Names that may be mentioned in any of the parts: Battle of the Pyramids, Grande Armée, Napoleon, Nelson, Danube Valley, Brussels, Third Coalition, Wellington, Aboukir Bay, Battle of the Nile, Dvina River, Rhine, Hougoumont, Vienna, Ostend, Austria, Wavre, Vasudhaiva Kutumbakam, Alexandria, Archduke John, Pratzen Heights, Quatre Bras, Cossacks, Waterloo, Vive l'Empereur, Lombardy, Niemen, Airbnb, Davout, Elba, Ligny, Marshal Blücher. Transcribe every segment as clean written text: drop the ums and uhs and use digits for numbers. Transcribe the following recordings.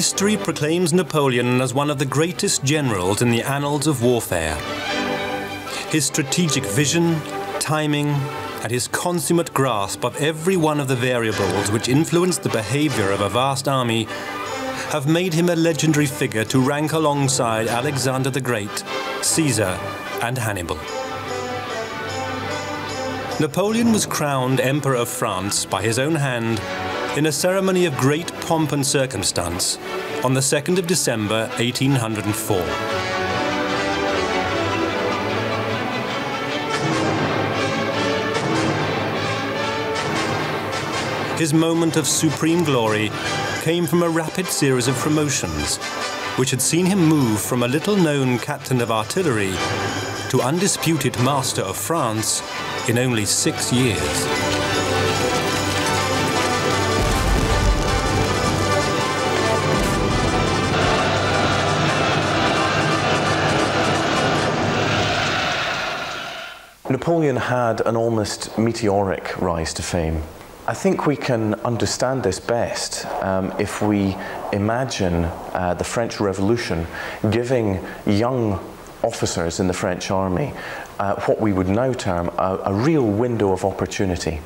History proclaims Napoleon as one of the greatest generals in the annals of warfare. His strategic vision, timing, and his consummate grasp of every one of the variables which influence the behavior of a vast army have made him a legendary figure to rank alongside Alexander the Great, Caesar, and Hannibal. Napoleon was crowned Emperor of France by his own hand in a ceremony of great pomp and circumstance on the 2nd of December, 1804. His moment of supreme glory came from a rapid series of promotions, which had seen him move from a little-known captain of artillery to undisputed master of France in only 6 years. Napoleon had an almost meteoric rise to fame. I think we can understand this best if we imagine the French Revolution giving young officers in the French army what we would now term a real window of opportunity.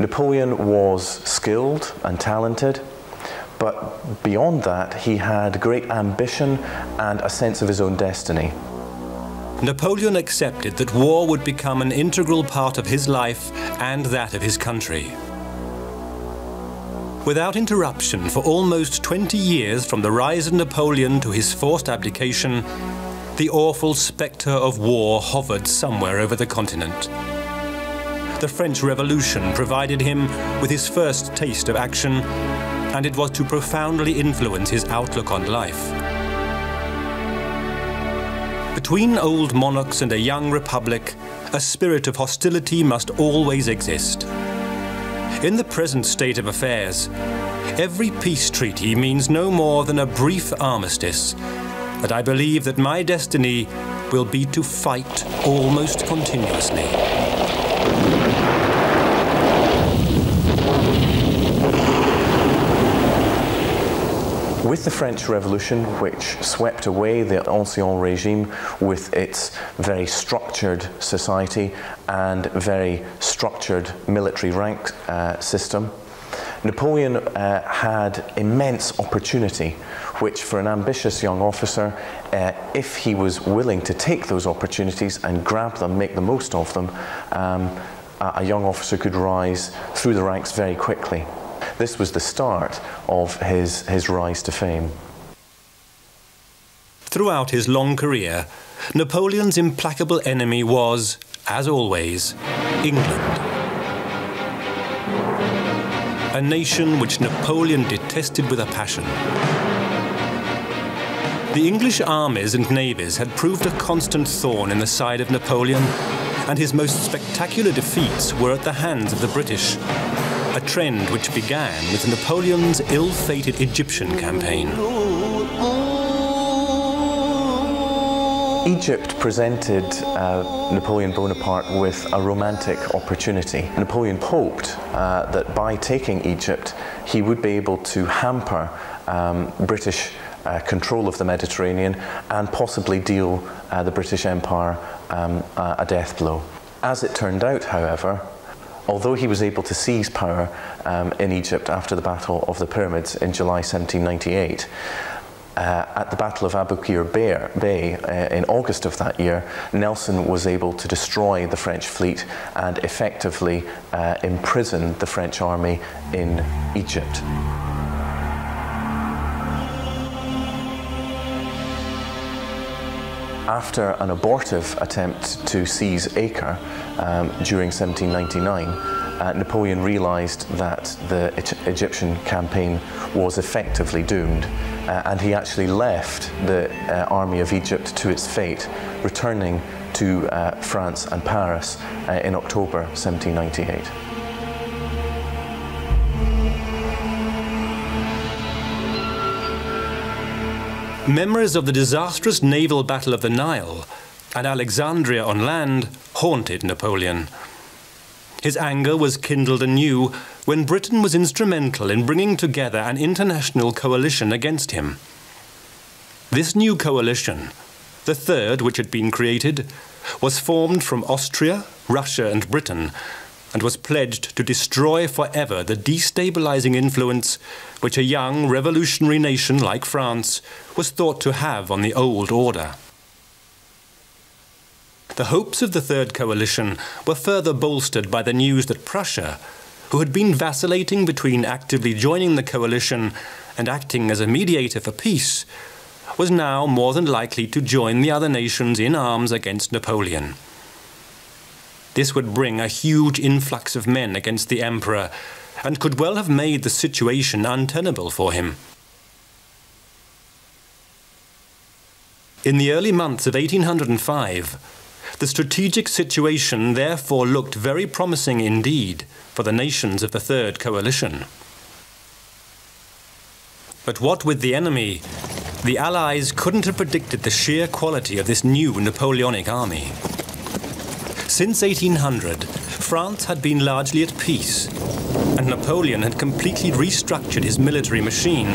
Napoleon was skilled and talented, but beyond that he had great ambition and a sense of his own destiny. Napoleon accepted that war would become an integral part of his life and that of his country. Without interruption for almost 20 years from the rise of Napoleon to his forced abdication, the awful spectre of war hovered somewhere over the continent. The French Revolution provided him with his first taste of action, and it was to profoundly influence his outlook on life. Between old monarchs and a young republic, a spirit of hostility must always exist. In the present state of affairs, every peace treaty means no more than a brief armistice, but I believe that my destiny will be to fight almost continuously. With the French Revolution, which swept away the Ancien Regime with its very structured society and very structured military rank system, Napoleon had immense opportunity, which for an ambitious young officer, if he was willing to take those opportunities and grab them, make the most of them, a young officer could rise through the ranks very quickly. This was the start of his rise to fame. Throughout his long career, Napoleon's implacable enemy was, as always, England. A nation which Napoleon detested with a passion. The English armies and navies had proved a constant thorn in the side of Napoleon, and his most spectacular defeats were at the hands of the British. A trend which began with Napoleon's ill-fated Egyptian campaign. Egypt presented Napoleon Bonaparte with a romantic opportunity. Napoleon hoped that by taking Egypt, he would be able to hamper British control of the Mediterranean and possibly deal the British Empire a death blow. As it turned out, however, although he was able to seize power in Egypt after the Battle of the Pyramids in July 1798, at the Battle of Aboukir Bay in August of that year, Nelson was able to destroy the French fleet and effectively imprison the French army in Egypt. After an abortive attempt to seize Acre during 1799, Napoleon realized that the Egyptian campaign was effectively doomed, and he actually left the army of Egypt to its fate, returning to France and Paris in October 1798. Memories of the disastrous naval battle of the Nile and Alexandria on land haunted Napoleon. His anger was kindled anew when Britain was instrumental in bringing together an international coalition against him. This new coalition, the third which had been created, was formed from Austria, Russia and Britain, and was pledged to destroy forever the destabilizing influence which a young revolutionary nation like France was thought to have on the old order. The hopes of the Third Coalition were further bolstered by the news that Prussia, who had been vacillating between actively joining the coalition and acting as a mediator for peace, was now more than likely to join the other nations in arms against Napoleon. This would bring a huge influx of men against the emperor, and could well have made the situation untenable for him. In the early months of 1805, the strategic situation therefore looked very promising indeed for the nations of the Third Coalition. But what with the enemy, the Allies couldn't have predicted the sheer quality of this new Napoleonic army. Since 1800, France had been largely at peace, and Napoleon had completely restructured his military machine.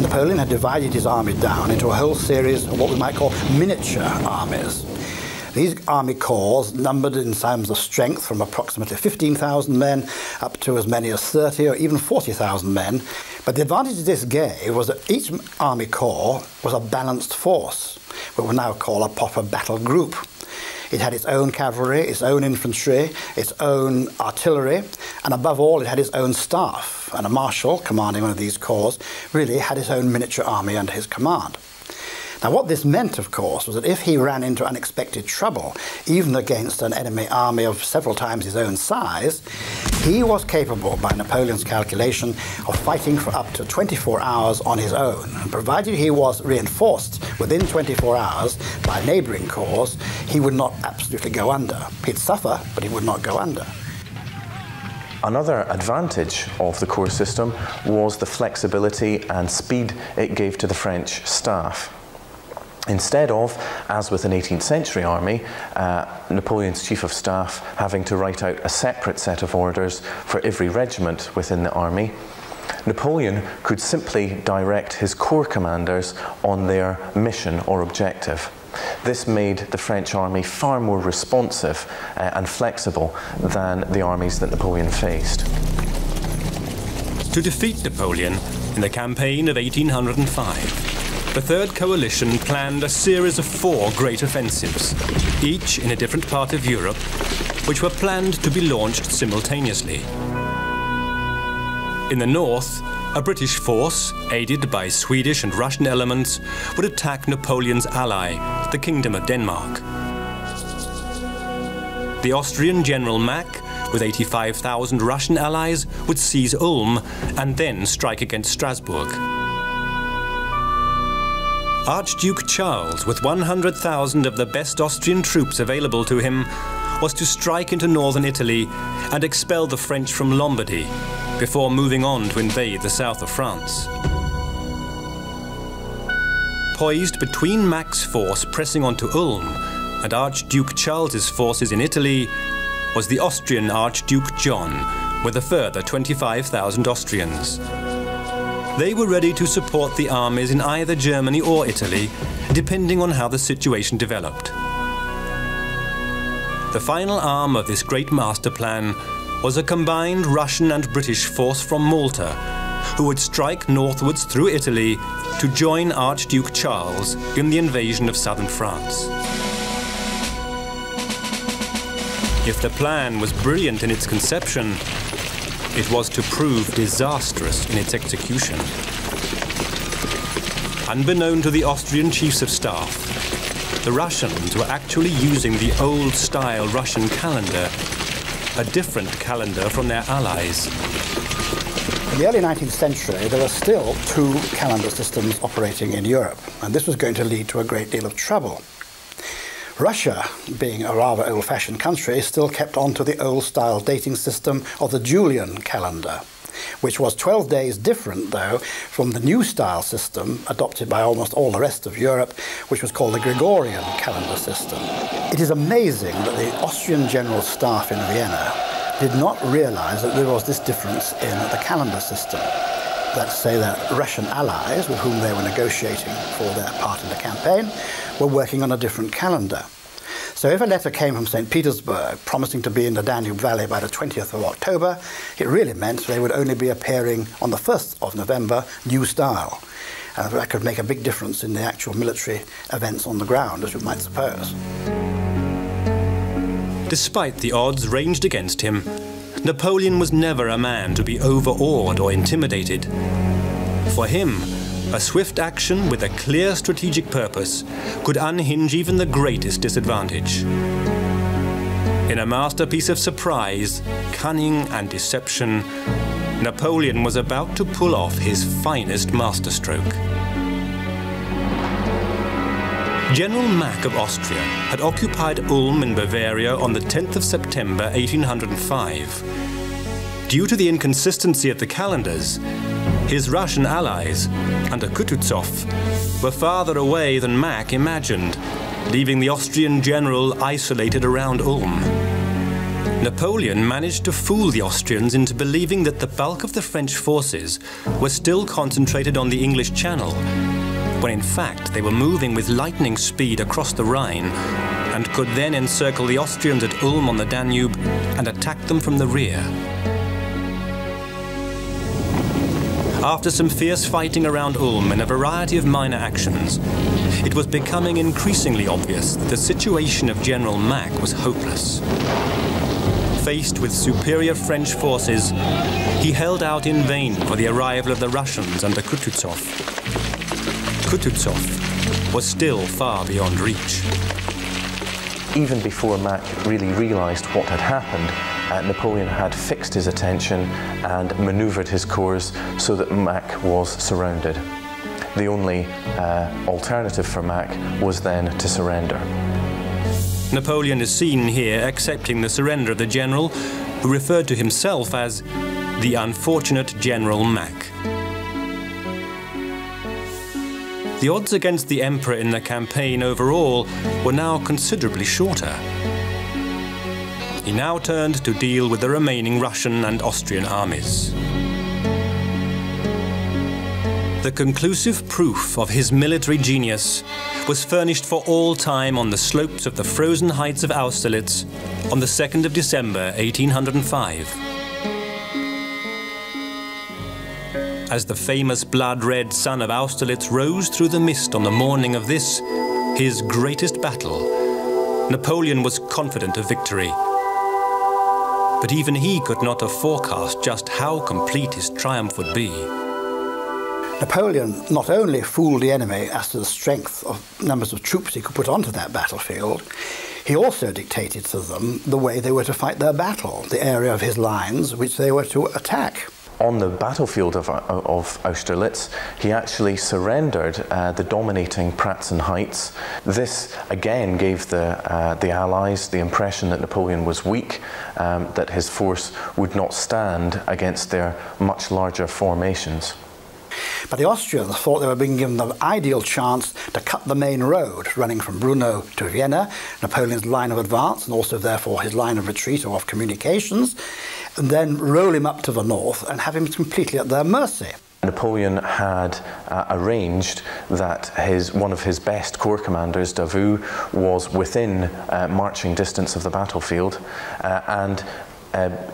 Napoleon had divided his army down into a whole series of what we might call miniature armies. These army corps numbered in terms of strength from approximately 15,000 men up to as many as 30 or even 40,000 men. But the advantage this gave was that each army corps was a balanced force, what we now call a proper battle group. It had its own cavalry, its own infantry, its own artillery, and above all, it had its own staff. And a marshal commanding one of these corps really had his own miniature army under his command. Now, what this meant, of course, was that if he ran into unexpected trouble, even against an enemy army of several times his own size, he was capable, by Napoleon's calculation, of fighting for up to 24 hours on his own. And provided he was reinforced within 24 hours by neighboring corps, he would not absolutely go under. He'd suffer, but he would not go under. Another advantage of the corps system was the flexibility and speed it gave to the French staff. Instead of, as with an 18th century army, Napoleon's chief of staff having to write out a separate set of orders for every regiment within the army, Napoleon could simply direct his corps commanders on their mission or objective. This made the French army far more responsive and flexible than the armies that Napoleon faced. To defeat Napoleon in the campaign of 1805, the Third Coalition planned a series of four great offensives, each in a different part of Europe, which were planned to be launched simultaneously. In the north, a British force, aided by Swedish and Russian elements, would attack Napoleon's ally, the Kingdom of Denmark. The Austrian General Mack, with 85,000 Russian allies, would seize Ulm and then strike against Strasbourg. Archduke Charles, with 100,000 of the best Austrian troops available to him, was to strike into northern Italy and expel the French from Lombardy before moving on to invade the south of France. Poised between Mack's force pressing onto Ulm and Archduke Charles's forces in Italy was the Austrian Archduke John, with a further 25,000 Austrians. They were ready to support the armies in either Germany or Italy, depending on how the situation developed. The final arm of this great master plan was a combined Russian and British force from Malta, who would strike northwards through Italy to join Archduke Charles in the invasion of southern France. If the plan was brilliant in its conception, it was to prove disastrous in its execution. Unbeknown to the Austrian chiefs of staff, the Russians were actually using the old-style Russian calendar, a different calendar from their allies. In the early 19th century, there were still two calendar systems operating in Europe, and this was going to lead to a great deal of trouble. Russia, being a rather old-fashioned country, still kept on to the old-style dating system of the Julian calendar, which was 12 days different, though, from the new-style system adopted by almost all the rest of Europe, which was called the Gregorian calendar system. It is amazing that the Austrian General Staff in Vienna did not realize that there was this difference in the calendar system. Let's say that Russian allies with whom they were negotiating for their part in the campaign were working on a different calendar. So if a letter came from St. Petersburg promising to be in the Danube Valley by the 20th of October, it really meant they would only be appearing on the 1st of November, new style. And that could make a big difference in the actual military events on the ground, as you might suppose. Despite the odds ranged against him, Napoleon was never a man to be overawed or intimidated. For him, a swift action with a clear strategic purpose could unhinge even the greatest disadvantage. In a masterpiece of surprise, cunning and deception, Napoleon was about to pull off his finest masterstroke. General Mack of Austria had occupied Ulm in Bavaria on the 10th of September 1805. Due to the inconsistency of the calendars, his Russian allies, under Kutuzov, were farther away than Mack imagined, leaving the Austrian general isolated around Ulm. Napoleon managed to fool the Austrians into believing that the bulk of the French forces were still concentrated on the English Channel, when in fact they were moving with lightning speed across the Rhine and could then encircle the Austrians at Ulm on the Danube and attack them from the rear. After some fierce fighting around Ulm and a variety of minor actions, it was becoming increasingly obvious that the situation of General Mack was hopeless. Faced with superior French forces, he held out in vain for the arrival of the Russians under Kutuzov. Kutuzov was still far beyond reach. Even before Mack really realised what had happened, Napoleon had fixed his attention and manoeuvred his corps so that Mack was surrounded. The only alternative for Mack was then to surrender. Napoleon is seen here accepting the surrender of the general, who referred to himself as the unfortunate General Mack. The odds against the emperor in the campaign overall were now considerably shorter. He now turned to deal with the remaining Russian and Austrian armies. The conclusive proof of his military genius was furnished for all time on the slopes of the frozen heights of Austerlitz on the 2nd of December, 1805. As the famous blood-red sun of Austerlitz rose through the mist on the morning of this, his greatest battle, Napoleon was confident of victory. But even he could not have forecast just how complete his triumph would be. Napoleon not only fooled the enemy as to the strength of numbers of troops he could put onto that battlefield, he also dictated to them the way they were to fight their battle, the area of his lines which they were to attack. On the battlefield of Austerlitz, he actually surrendered the dominating Pratzen Heights. This again gave the Allies the impression that Napoleon was weak, that his force would not stand against their much larger formations. But the Austrians thought they were being given the ideal chance to cut the main road running from Brno to Vienna, Napoleon's line of advance and also therefore his line of retreat or of communications, and then roll him up to the north and have him completely at their mercy. Napoleon had arranged that one of his best corps commanders, Davout, was within marching distance of the battlefield, and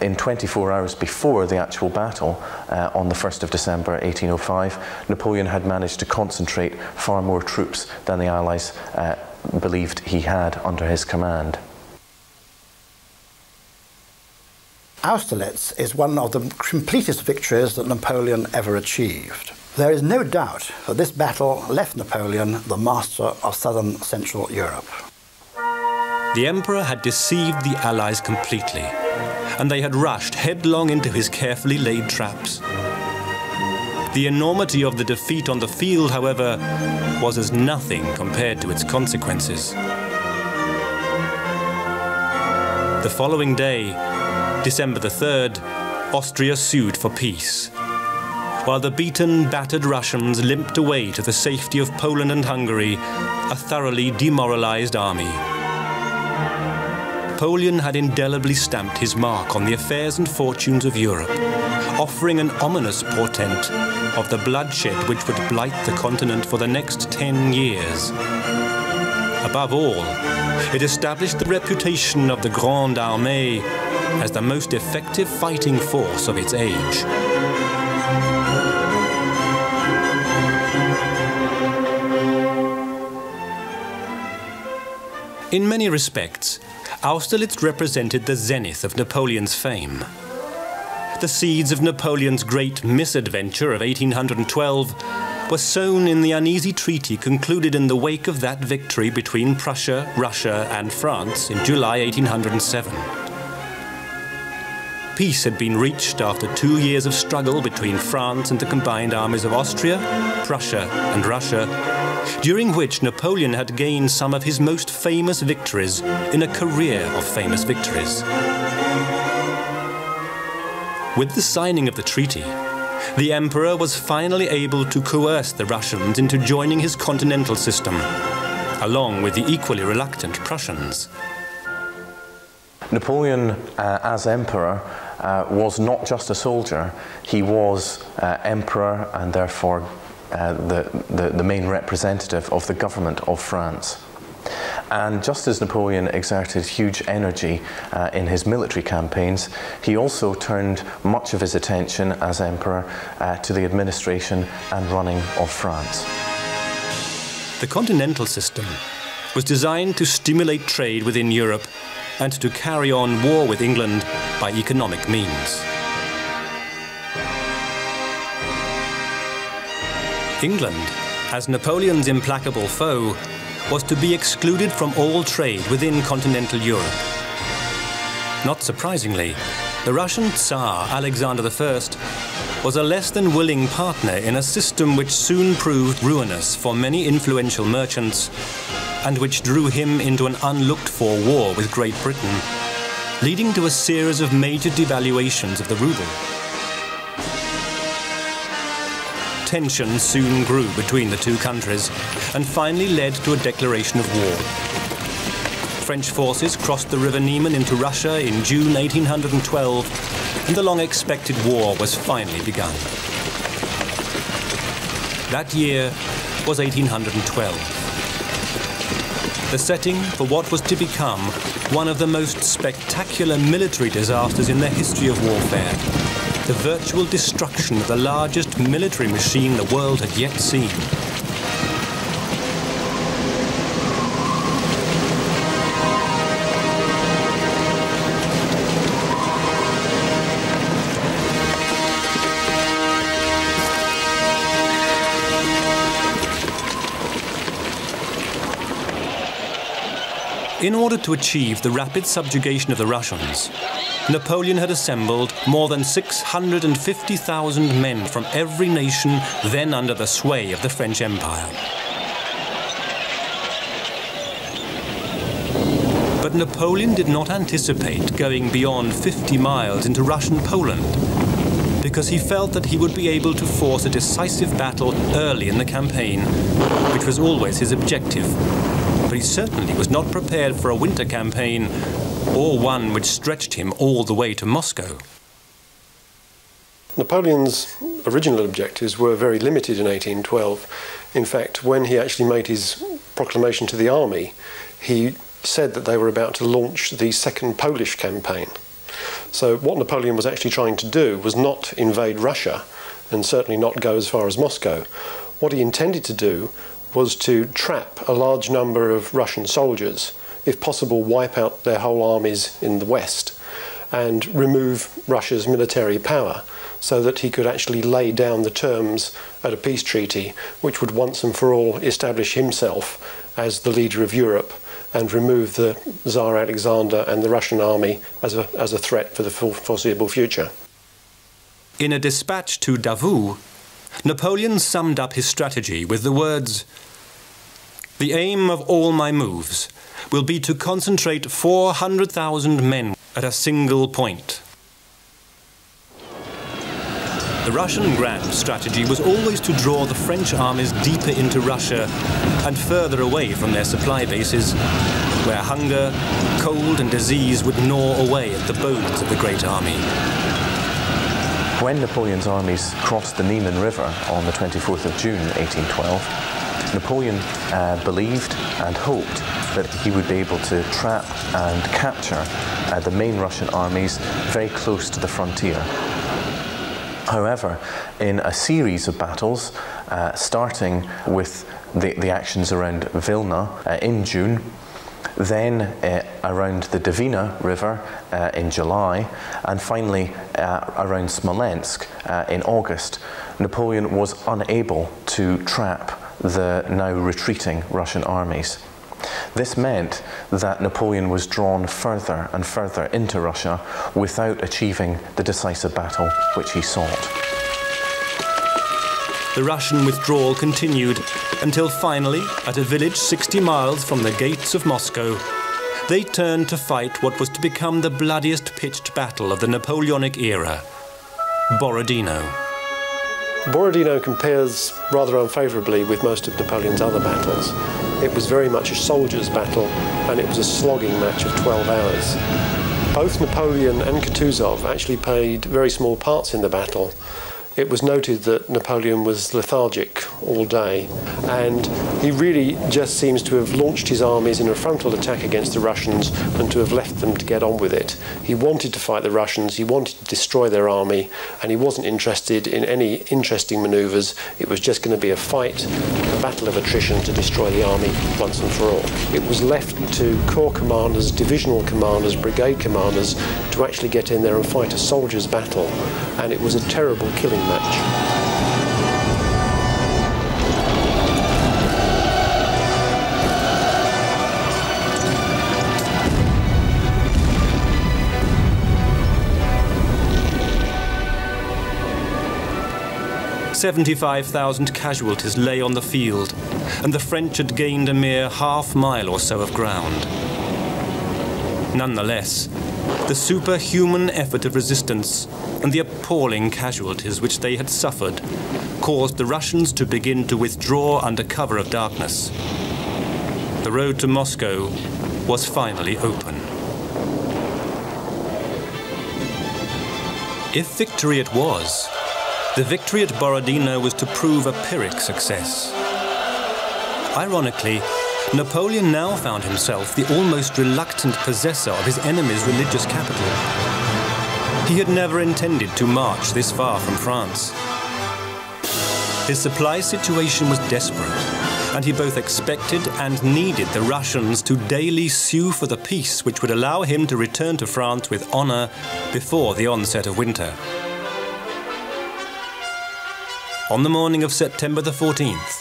in 24 hours before the actual battle, on the 1st of December 1805, Napoleon had managed to concentrate far more troops than the Allies believed he had under his command. Austerlitz is one of the completest victories that Napoleon ever achieved. There is no doubt that this battle left Napoleon the master of southern Central Europe. The Emperor had deceived the Allies completely, and they had rushed headlong into his carefully laid traps. The enormity of the defeat on the field, however, was as nothing compared to its consequences. The following day, December the 3rd, Austria sued for peace, while the beaten, battered Russians limped away to the safety of Poland and Hungary, a thoroughly demoralized army. Napoleon had indelibly stamped his mark on the affairs and fortunes of Europe, offering an ominous portent of the bloodshed which would blight the continent for the next 10 years. Above all, it established the reputation of the Grande Armée as the most effective fighting force of its age. In many respects, Austerlitz represented the zenith of Napoleon's fame. The seeds of Napoleon's great misadventure of 1812 were sown in the uneasy treaty concluded in the wake of that victory between Prussia, Russia, and France in July 1807. Peace had been reached after 2 years of struggle between France and the combined armies of Austria, Prussia, and Russia, during which Napoleon had gained some of his most famous victories in a career of famous victories. With the signing of the treaty, the emperor was finally able to coerce the Russians into joining his continental system, along with the equally reluctant Prussians. Napoleon, as emperor, was not just a soldier. He was emperor and therefore the main representative of the government of France. And just as Napoleon exerted huge energy in his military campaigns, he also turned much of his attention as emperor to the administration and running of France. The continental system was designed to stimulate trade within Europe and to carry on war with England by economic means. England, as Napoleon's implacable foe, was to be excluded from all trade within continental Europe. Not surprisingly, the Russian Tsar Alexander I was a less than willing partner in a system which soon proved ruinous for many influential merchants and which drew him into an unlooked-for war with Great Britain, leading to a series of major devaluations of the ruble. Tension soon grew between the two countries and finally led to a declaration of war. French forces crossed the River Niemen into Russia in June 1812, and the long-expected war was finally begun. That year was 1812. The setting for what was to become one of the most spectacular military disasters in the history of warfare. The virtual destruction of the largest military machine the world had yet seen. In order to achieve the rapid subjugation of the Russians, Napoleon had assembled more than 650,000 men from every nation then under the sway of the French Empire. But Napoleon did not anticipate going beyond 50 miles into Russian Poland, because he felt that he would be able to force a decisive battle early in the campaign, which was always his objective. But he certainly was not prepared for a winter campaign, or one which stretched him all the way to Moscow. Napoleon's original objectives were very limited in 1812. In fact, when he actually made his proclamation to the army, he said that they were about to launch the Second Polish Campaign. So what Napoleon was actually trying to do was not invade Russia, and certainly not go as far as Moscow. What he intended to do was to trap a large number of Russian soldiers, if possible wipe out their whole armies in the west, and remove Russia's military power so that he could actually lay down the terms at a peace treaty which would once and for all establish himself as the leader of Europe and remove the Tsar Alexander and the Russian army as a threat for the foreseeable future. In a dispatch to Davout, Napoleon summed up his strategy with the words, "The aim of all my moves will be to concentrate 400,000 men at a single point." The Russian grand strategy was always to draw the French armies deeper into Russia and further away from their supply bases, where hunger, cold and disease would gnaw away at the bones of the great army. When Napoleon's armies crossed the Niemen River on the 24th of June 1812, Napoleon believed and hoped that he would be able to trap and capture the main Russian armies very close to the frontier. However, in a series of battles, starting with the actions around Vilna in June, then around the Dvina River in July, and finally around Smolensk in August, Napoleon was unable to trap the now retreating Russian armies. This meant that Napoleon was drawn further and further into Russia without achieving the decisive battle which he sought. The Russian withdrawal continued until finally, at a village 60 miles from the gates of Moscow, they turned to fight what was to become the bloodiest pitched battle of the Napoleonic era, Borodino. Borodino compares rather unfavourably with most of Napoleon's other battles. It was very much a soldier's battle, and it was a slogging match of 12 hours. Both Napoleon and Kutuzov actually played very small parts in the battle. It was noted that Napoleon was lethargic all day, and he really just seems to have launched his armies in a frontal attack against the Russians and to have left them to get on with it. He wanted to fight the Russians, he wanted to destroy their army, and he wasn't interested in any interesting manoeuvres. It was just going to be a fight, a battle of attrition to destroy the army once and for all. It was left to corps commanders, divisional commanders, brigade commanders to actually get in there and fight a soldier's battle, and it was a terrible killing match. $75,000 casualties lay on the field, and the French had gained a mere half-mile or so of ground. Nonetheless, the superhuman effort of resistance and the appalling casualties which they had suffered caused the Russians to begin to withdraw under cover of darkness. The road to Moscow was finally open. If victory it was, the victory at Borodino was to prove a Pyrrhic success. Ironically, Napoleon now found himself the almost reluctant possessor of his enemy's religious capital. He had never intended to march this far from France. His supply situation was desperate, and he both expected and needed the Russians to daily sue for the peace which would allow him to return to France with honor before the onset of winter. On the morning of September the 14th,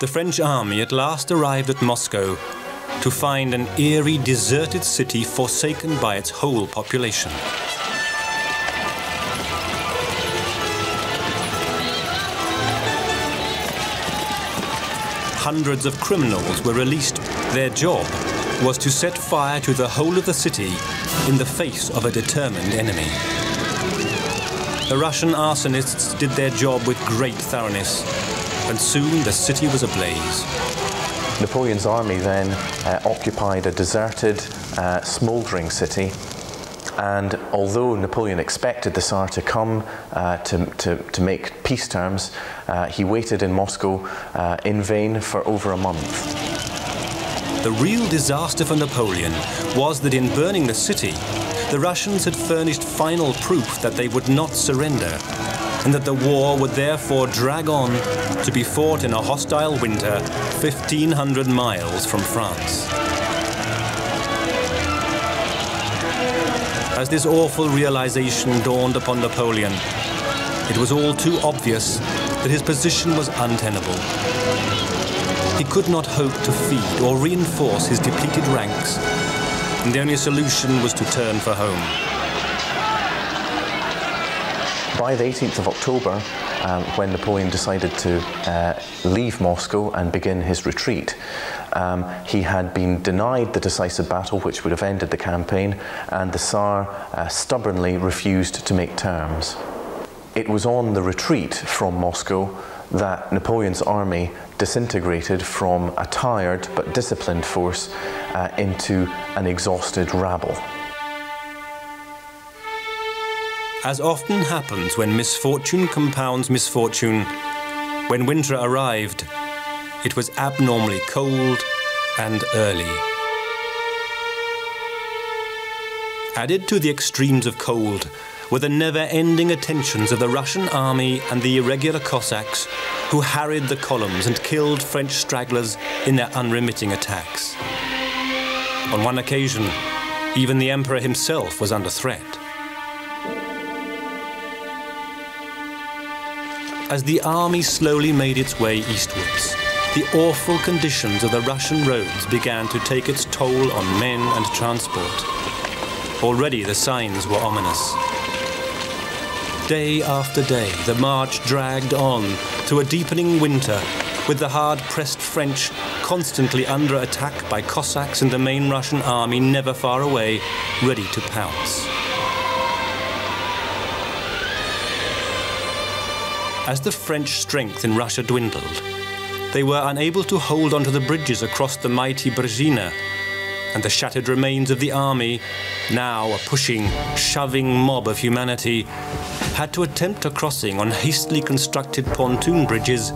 the French army at last arrived at Moscow to find an eerie, deserted city forsaken by its whole population. Hundreds of criminals were released. Their job was to set fire to the whole of the city in the face of a determined enemy. The Russian arsonists did their job with great thoroughness, and soon the city was ablaze. Napoleon's army then occupied a deserted, smouldering city, and although Napoleon expected the Tsar to come to make peace terms, he waited in Moscow in vain for over a month. The real disaster for Napoleon was that in burning the city, the Russians had furnished final proof that they would not surrender, and that the war would therefore drag on to be fought in a hostile winter 1,500 miles from France. As this awful realization dawned upon Napoleon, it was all too obvious that his position was untenable. He could not hope to feed or reinforce his depleted ranks, and the only solution was to turn for home. By the 18th of October, when Napoleon decided to leave Moscow and begin his retreat, he had been denied the decisive battle which would have ended the campaign, and the Tsar stubbornly refused to make terms. It was on the retreat from Moscow that Napoleon's army disintegrated from a tired but disciplined force into an exhausted rabble. As often happens when misfortune compounds misfortune, when winter arrived, it was abnormally cold and early. Added to the extremes of cold were the never-ending attentions of the Russian army and the irregular Cossacks who harried the columns and killed French stragglers in their unremitting attacks. On one occasion, even the emperor himself was under threat. As the army slowly made its way eastwards, the awful conditions of the Russian roads began to take its toll on men and transport. Already the signs were ominous. Day after day, the march dragged on through a deepening winter, with the hard-pressed French constantly under attack by Cossacks and the main Russian army never far away, ready to pounce. As the French strength in Russia dwindled, they were unable to hold onto the bridges across the mighty Berezina, and the shattered remains of the army, now a pushing, shoving mob of humanity, had to attempt a crossing on hastily constructed pontoon bridges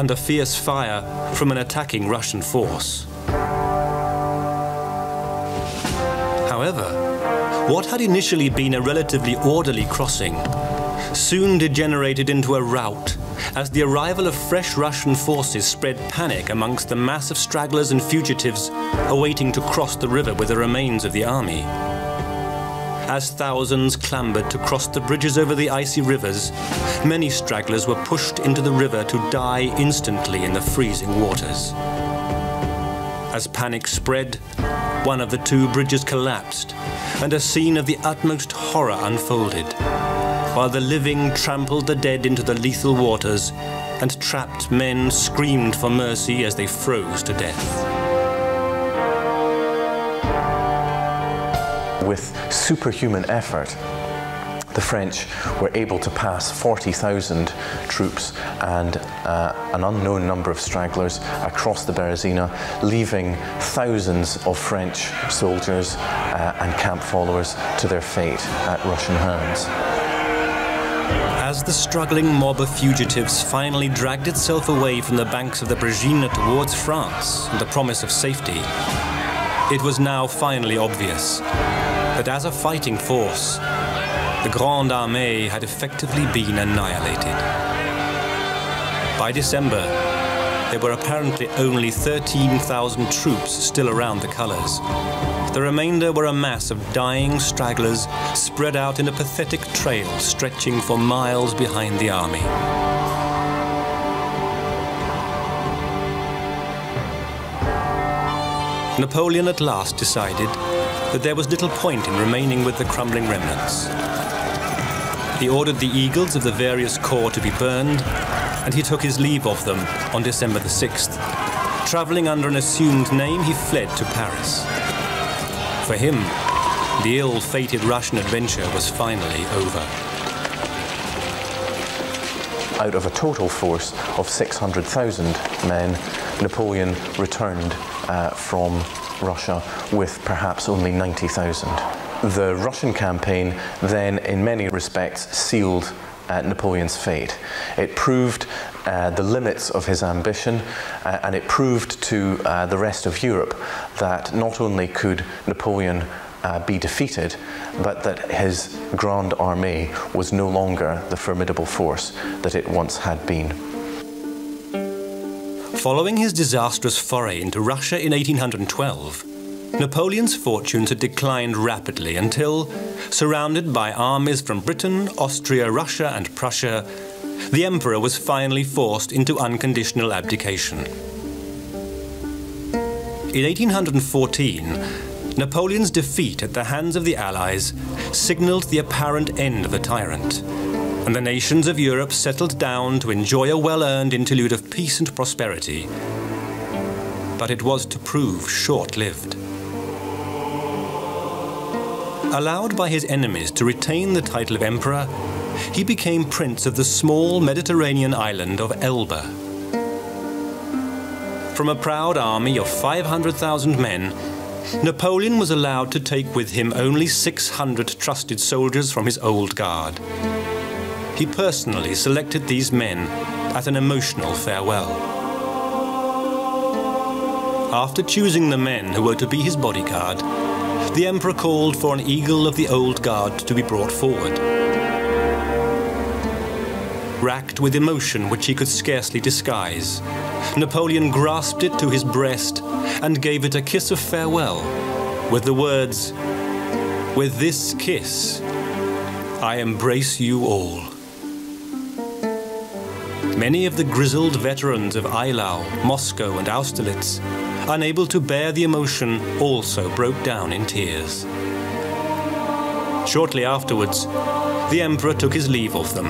under fierce fire from an attacking Russian force. However, what had initially been a relatively orderly crossing soon degenerated into a rout as the arrival of fresh Russian forces spread panic amongst the mass of stragglers and fugitives awaiting to cross the river with the remains of the army. As thousands clambered to cross the bridges over the icy rivers, many stragglers were pushed into the river to die instantly in the freezing waters. As panic spread, one of the two bridges collapsed, and a scene of the utmost horror unfolded, while the living trampled the dead into the lethal waters, and trapped men screamed for mercy as they froze to death. With superhuman effort, the French were able to pass 40,000 troops and an unknown number of stragglers across the Berezina, leaving thousands of French soldiers and camp followers to their fate at Russian hands. As the struggling mob of fugitives finally dragged itself away from the banks of the Berezina towards France and the promise of safety, it was now finally obvious that as a fighting force, the Grande Armée had effectively been annihilated. By December, there were apparently only 13,000 troops still around the colours. The remainder were a mass of dying stragglers spread out in a pathetic trail stretching for miles behind the army. Napoleon at last decided that there was little point in remaining with the crumbling remnants. He ordered the eagles of the various corps to be burned, and he took his leave of them on December the 6th. Travelling under an assumed name, he fled to Paris. For him, the ill-fated Russian adventure was finally over. Out of a total force of 600,000 men, Napoleon returned from Russia with perhaps only 90,000. The Russian campaign then, in many respects, sealed Napoleon's fate. It proved the limits of his ambition, and it proved to the rest of Europe that not only could Napoleon be defeated, but that his Grande Armée was no longer the formidable force that it once had been. Following his disastrous foray into Russia in 1812, Napoleon's fortunes had declined rapidly until, surrounded by armies from Britain, Austria, Russia, and Prussia, the emperor was finally forced into unconditional abdication. In 1814, Napoleon's defeat at the hands of the Allies signalled the apparent end of the tyrant, and the nations of Europe settled down to enjoy a well-earned interlude of peace and prosperity. But it was to prove short-lived. Allowed by his enemies to retain the title of emperor, he became prince of the small Mediterranean island of Elba. From a proud army of 500,000 men, Napoleon was allowed to take with him only 600 trusted soldiers from his old guard. He personally selected these men at an emotional farewell. After choosing the men who were to be his bodyguard, the emperor called for an eagle of the old guard to be brought forward. Racked with emotion which he could scarcely disguise, Napoleon grasped it to his breast and gave it a kiss of farewell with the words, "With this kiss, I embrace you all." Many of the grizzled veterans of Eylau, Moscow and Austerlitz, unable to bear the emotion, also broke down in tears. Shortly afterwards, the emperor took his leave of them,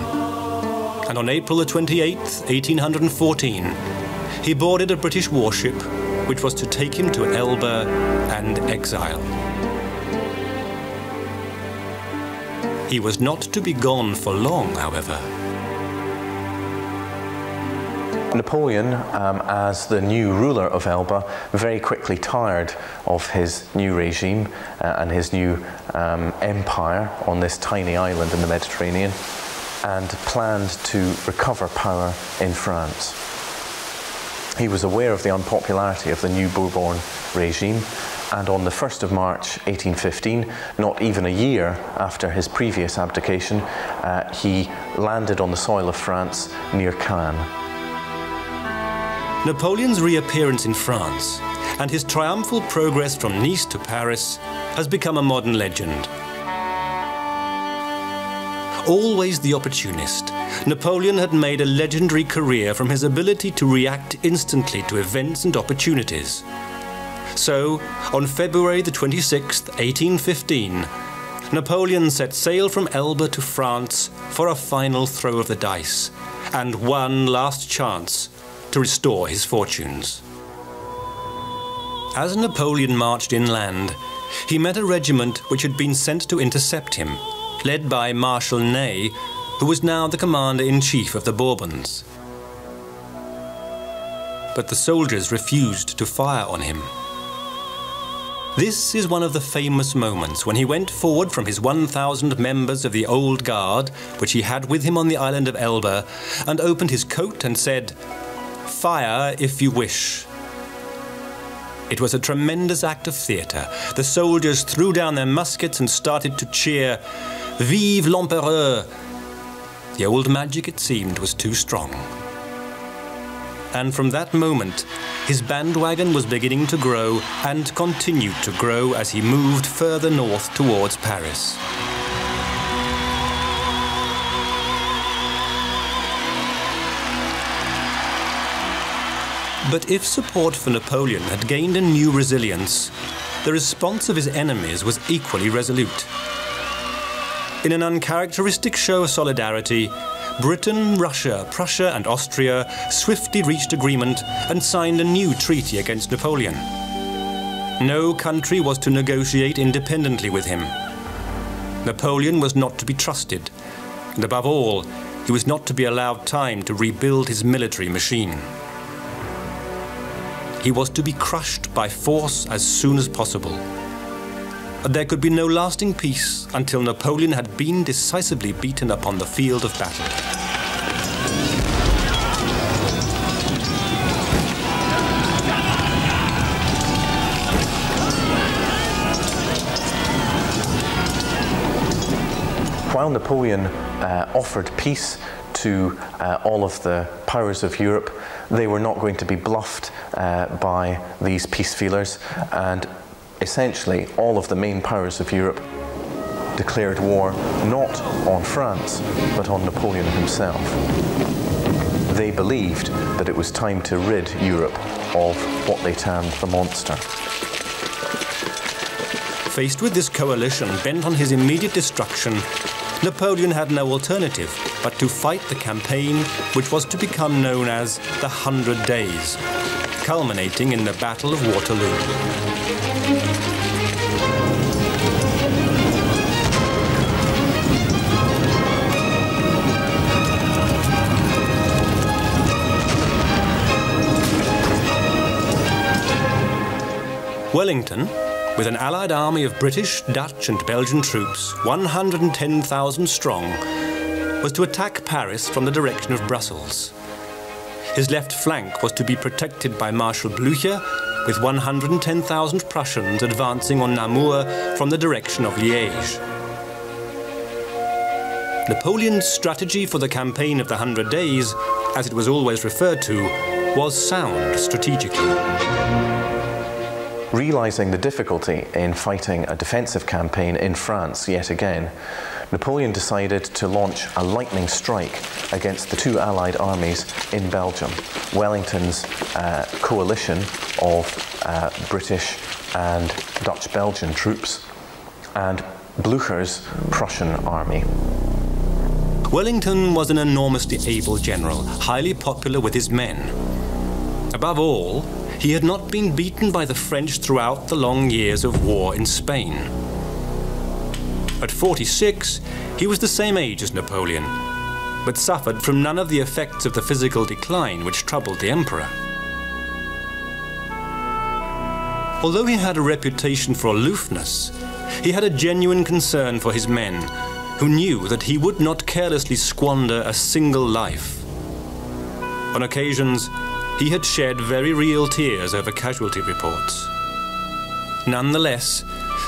and on April the 28th, 1814, he boarded a British warship which was to take him to Elba and exile. He was not to be gone for long, however. Napoleon, as the new ruler of Elba, very quickly tired of his new regime and his new empire on this tiny island in the Mediterranean, and planned to recover power in France. He was aware of the unpopularity of the new Bourbon regime, and on the 1st of March 1815, not even a year after his previous abdication, he landed on the soil of France near Cannes. Napoleon's reappearance in France and his triumphal progress from Nice to Paris has become a modern legend. Always the opportunist, Napoleon had made a legendary career from his ability to react instantly to events and opportunities. So, on February the 26th, 1815, Napoleon set sail from Elba to France for a final throw of the dice and one last chance to restore his fortunes. As Napoleon marched inland, he met a regiment which had been sent to intercept him, led by Marshal Ney, who was now the commander-in-chief of the Bourbons. But the soldiers refused to fire on him. This is one of the famous moments when he went forward from his 1,000 members of the Old Guard, which he had with him on the island of Elba, and opened his coat and said, "Fire if you wish." It was a tremendous act of theatre. The soldiers threw down their muskets and started to cheer, "Vive l'Empereur!" The old magic, it seemed, was too strong. And from that moment, his bandwagon was beginning to grow and continued to grow as he moved further north towards Paris. But if support for Napoleon had gained a new resilience, the response of his enemies was equally resolute. In an uncharacteristic show of solidarity, Britain, Russia, Prussia and Austria swiftly reached agreement and signed a new treaty against Napoleon. No country was to negotiate independently with him. Napoleon was not to be trusted, and above all, he was not to be allowed time to rebuild his military machine. He was to be crushed by force as soon as possible. But there could be no lasting peace until Napoleon had been decisively beaten upon the field of battle. While Napoleon offered peace to all of the powers of Europe, they were not going to be bluffed by these peace feelers, and essentially all of the main powers of Europe declared war not on France but on Napoleon himself. They believed that it was time to rid Europe of what they termed the monster. Faced with this coalition bent on his immediate destruction, Napoleon had no alternative but to fight the campaign which was to become known as the 100 Days, culminating in the Battle of Waterloo. with an allied army of British, Dutch and Belgian troops, 110,000 strong, was to attack Paris from the direction of Brussels. His left flank was to be protected by Marshal Blücher, with 110,000 Prussians advancing on Namur from the direction of Liège. Napoleon's strategy for the campaign of the 100 Days, as it was always referred to, was sound strategically. Realizing the difficulty in fighting a defensive campaign in France yet again, Napoleon decided to launch a lightning strike against the two allied armies in Belgium, Wellington's coalition of British and Dutch-Belgian troops and Blücher's Prussian army. Wellington was an enormously able general, highly popular with his men. Above all, he had not been beaten by the French throughout the long years of war in Spain. At 46, he was the same age as Napoleon, but suffered from none of the effects of the physical decline which troubled the emperor. Although he had a reputation for aloofness, he had a genuine concern for his men, who knew that he would not carelessly squander a single life. On occasions, he had shed very real tears over casualty reports. Nonetheless,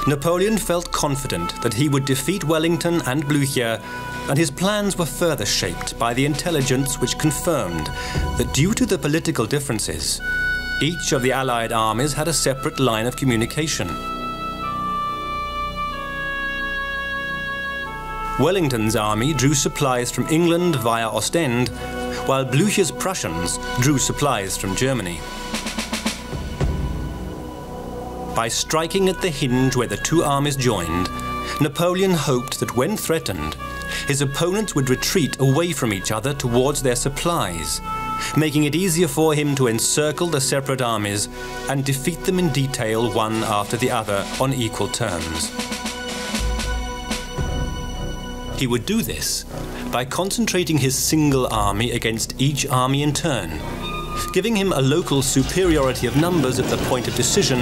Napoleon felt confident that he would defeat Wellington and Blücher, and his plans were further shaped by the intelligence which confirmed that due to the political differences, each of the Allied armies had a separate line of communication. Wellington's army drew supplies from England via Ostend, while Blücher's Prussians drew supplies from Germany. By striking at the hinge where the two armies joined, Napoleon hoped that when threatened, his opponents would retreat away from each other towards their supplies, making it easier for him to encircle the separate armies and defeat them in detail one after the other on equal terms. He would do this by concentrating his single army against each army in turn, giving him a local superiority of numbers at the point of decision,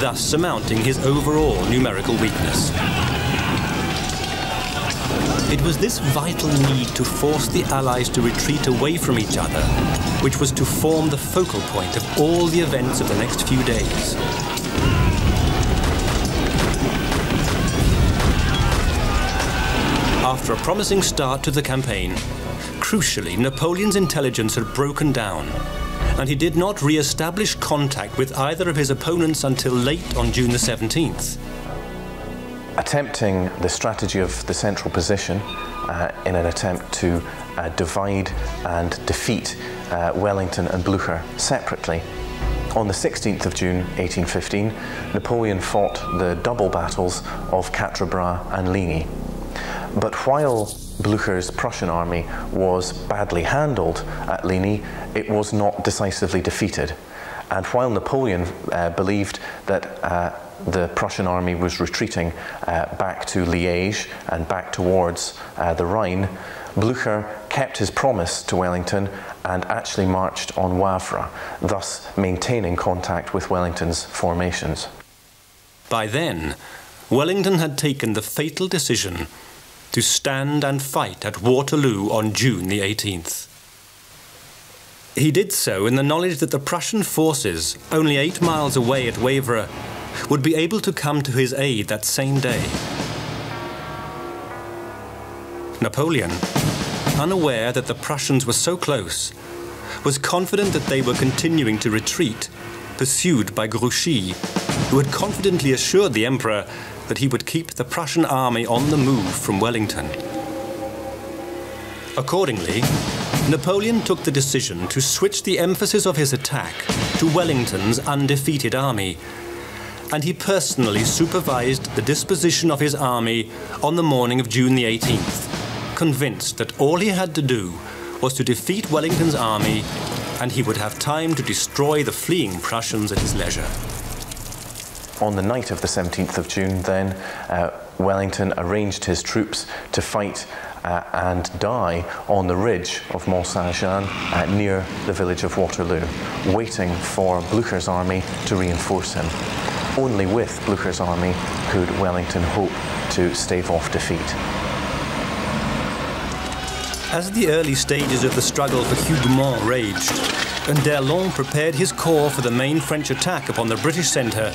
thus surmounting his overall numerical weakness. It was this vital need to force the Allies to retreat away from each other, which was to form the focal point of all the events of the next few days. After a promising start to the campaign, crucially, Napoleon's intelligence had broken down, and he did not re-establish contact with either of his opponents until late on June the 17th. Attempting the strategy of the central position in an attempt to divide and defeat Wellington and Blücher separately, on the 16th of June 1815, Napoleon fought the double battles of Quatre Bras and Ligny. But while Blücher's Prussian army was badly handled at Ligny, it was not decisively defeated. And while Napoleon believed that the Prussian army was retreating back to Liège and back towards the Rhine, Blücher kept his promise to Wellington and actually marched on Wavre, thus maintaining contact with Wellington's formations. By then, Wellington had taken the fatal decision to stand and fight at Waterloo on June the 18th. He did so in the knowledge that the Prussian forces, only 8 miles away at Wavre, would be able to come to his aid that same day. Napoleon, unaware that the Prussians were so close, was confident that they were continuing to retreat, pursued by Grouchy, who had confidently assured the Emperor that he would keep the Prussian army on the move from Wellington. Accordingly, Napoleon took the decision to switch the emphasis of his attack to Wellington's undefeated army, and he personally supervised the disposition of his army on the morning of June the 18th, convinced that all he had to do was to defeat Wellington's army, and he would have time to destroy the fleeing Prussians at his leisure. On the night of the 17th of June, then, Wellington arranged his troops to fight and die on the ridge of Mont Saint-Jean near the village of Waterloo, waiting for Blücher's army to reinforce him. Only with Blucher's army could Wellington hope to stave off defeat. As the early stages of the struggle for Hougoumont raged, and d'Erlon prepared his corps for the main French attack upon the British centre,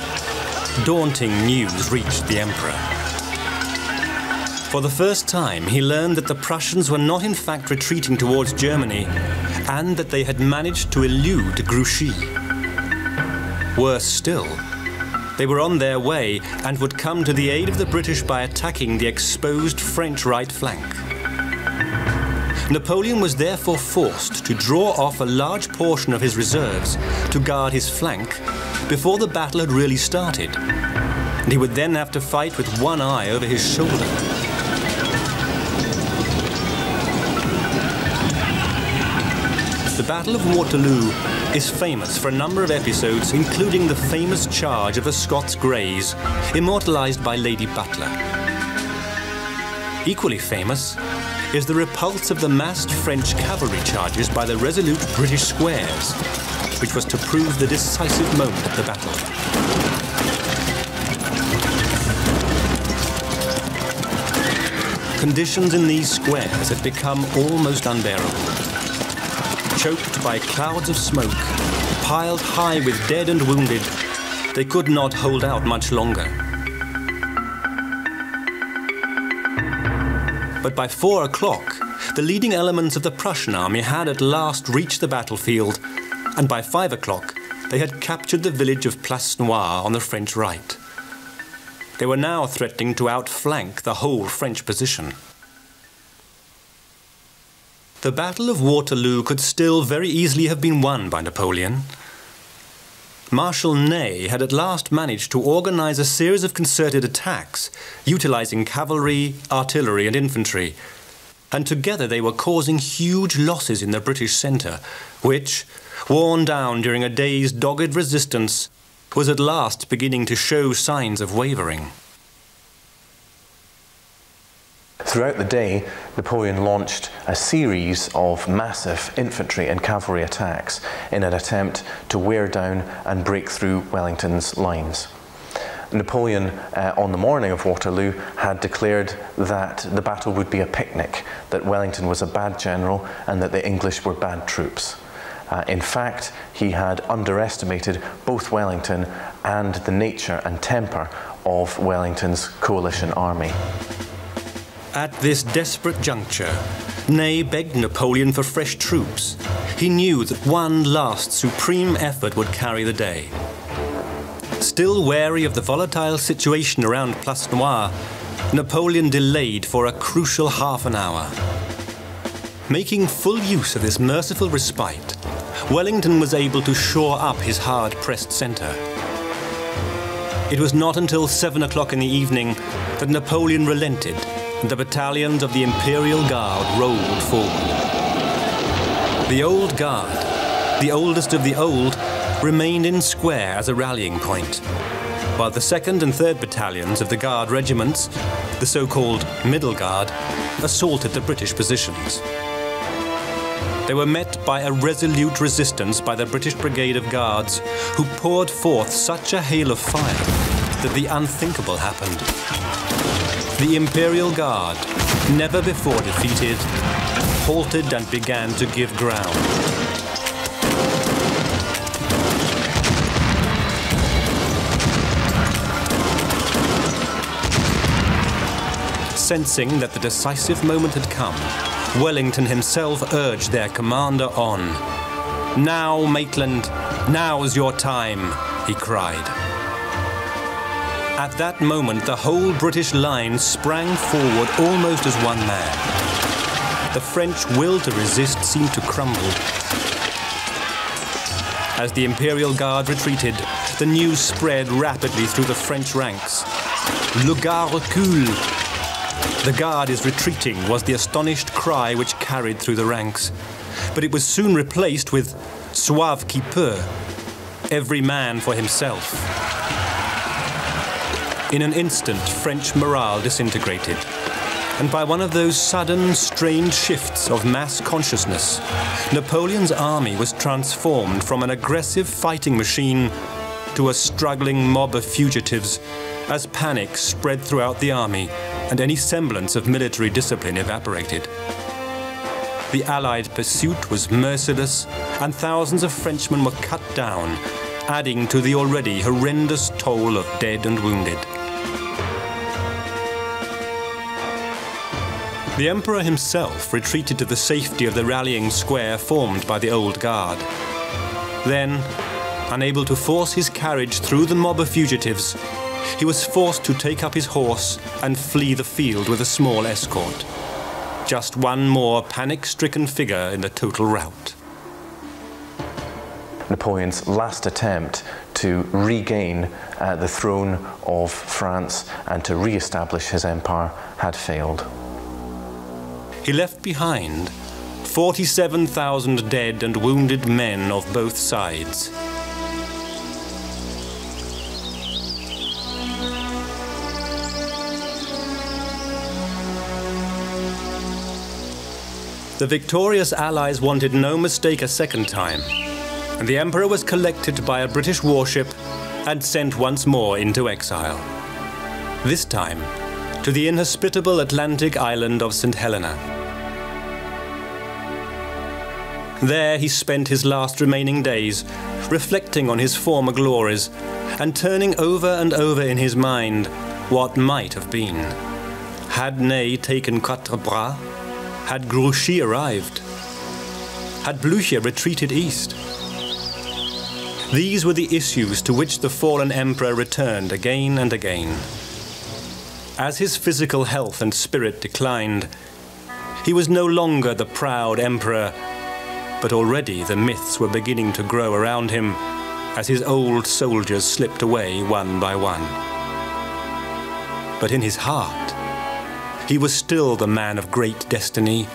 daunting news reached the Emperor. For the first time, he learned that the Prussians were not in fact retreating towards Germany, and that they had managed to elude Grouchy. Worse still, they were on their way and would come to the aid of the British by attacking the exposed French right flank. Napoleon was therefore forced to draw off a large portion of his reserves to guard his flank before the battle had really started, and he would then have to fight with one eye over his shoulder. The Battle of Waterloo is famous for a number of episodes, including the famous charge of a Scots Greys, immortalised by Lady Butler. Equally famous is the repulse of the massed French cavalry charges by the resolute British squares, which was to prove the decisive moment of the battle. Conditions in these squares had become almost unbearable. Choked by clouds of smoke, piled high with dead and wounded, they could not hold out much longer. But by 4 o'clock, the leading elements of the Prussian army had at last reached the battlefield, and by 5 o'clock, they had captured the village of Place Noire on the French right. They were now threatening to outflank the whole French position. The Battle of Waterloo could still very easily have been won by Napoleon. Marshal Ney had at last managed to organise a series of concerted attacks, utilising cavalry, artillery and infantry, and together they were causing huge losses in the British centre, which, worn down during a day's dogged resistance, was at last beginning to show signs of wavering. Throughout the day, Napoleon launched a series of massive infantry and cavalry attacks in an attempt to wear down and break through Wellington's lines. Napoleon, on the morning of Waterloo, had declared that the battle would be a picnic, that Wellington was a bad general and that the English were bad troops. In fact, he had underestimated both Wellington and the nature and temper of Wellington's coalition army. At this desperate juncture, Ney begged Napoleon for fresh troops. He knew that one last supreme effort would carry the day. Still wary of the volatile situation around Place Noire, Napoleon delayed for a crucial half an hour. Making full use of this merciful respite, Wellington was able to shore up his hard-pressed centre. It was not until 7 o'clock in the evening that Napoleon relented. The battalions of the Imperial Guard rolled forward. The Old Guard, the oldest of the old, remained in square as a rallying point, while the 2nd and 3rd battalions of the Guard regiments, the so-called Middle Guard, assaulted the British positions. They were met by a resolute resistance by the British Brigade of Guards, who poured forth such a hail of fire that the unthinkable happened. The Imperial Guard, never before defeated, halted and began to give ground. Sensing that the decisive moment had come, Wellington himself urged their commander on. "Now, Maitland, now's your time," he cried. At that moment, the whole British line sprang forward almost as one man. The French will to resist seemed to crumble. As the Imperial Guard retreated, the news spread rapidly through the French ranks. "Le Guard recule!" "The Guard is retreating," was the astonished cry which carried through the ranks. But it was soon replaced with "Sauve qui peut!" "Every man for himself." In an instant, French morale disintegrated, and by one of those sudden, strange shifts of mass consciousness, Napoleon's army was transformed from an aggressive fighting machine to a struggling mob of fugitives as panic spread throughout the army and any semblance of military discipline evaporated. The Allied pursuit was merciless, and thousands of Frenchmen were cut down, adding to the already horrendous toll of dead and wounded. The Emperor himself retreated to the safety of the rallying square formed by the Old Guard. Then, unable to force his carriage through the mob of fugitives, he was forced to take up his horse and flee the field with a small escort. Just one more panic-stricken figure in the total rout. Napoleon's last attempt to regain the throne of France and to re-establish his empire had failed. He left behind 47,000 dead and wounded men of both sides. The victorious Allies wanted no mistake a second time, and the Emperor was collected by a British warship and sent once more into exile. This time, to the inhospitable Atlantic island of St. Helena. There he spent his last remaining days, reflecting on his former glories and turning over and over in his mind what might have been. Had Ney taken Quatre Bras? Had Grouchy arrived? Had Blucher retreated east? These were the issues to which the fallen Emperor returned again and again. As his physical health and spirit declined, he was no longer the proud emperor, but already the myths were beginning to grow around him as his old soldiers slipped away one by one. But in his heart, he was still the man of great destiny,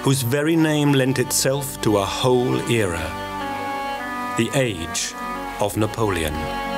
whose very name lent itself to a whole era, the age of Napoleon.